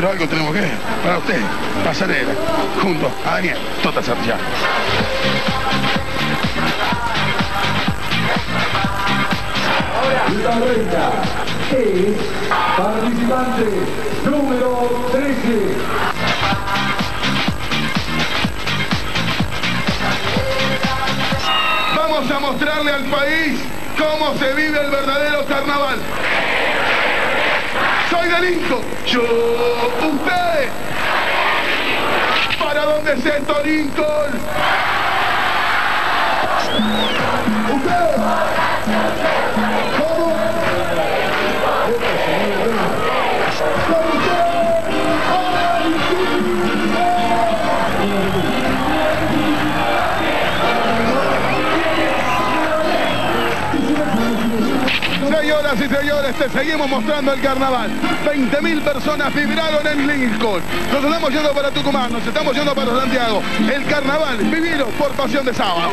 pero algo tenemos que ver. Para usted, pasarela, junto a Daniel Tota Santillán. La reina es participante número 13. Vamos a mostrarle al país cómo se vive el verdadero carnaval. Soy de Lincoln, yo, ustedes. ¿Para dónde es esto, Lincoln? ¿Ustedes? Señoras y señores, te seguimos mostrando el carnaval. 20.000 personas vibraron en Lincoln. Nos estamos yendo para Tucumán, nos estamos yendo para Santiago. El carnaval, vivilo por Pasión de Sábado.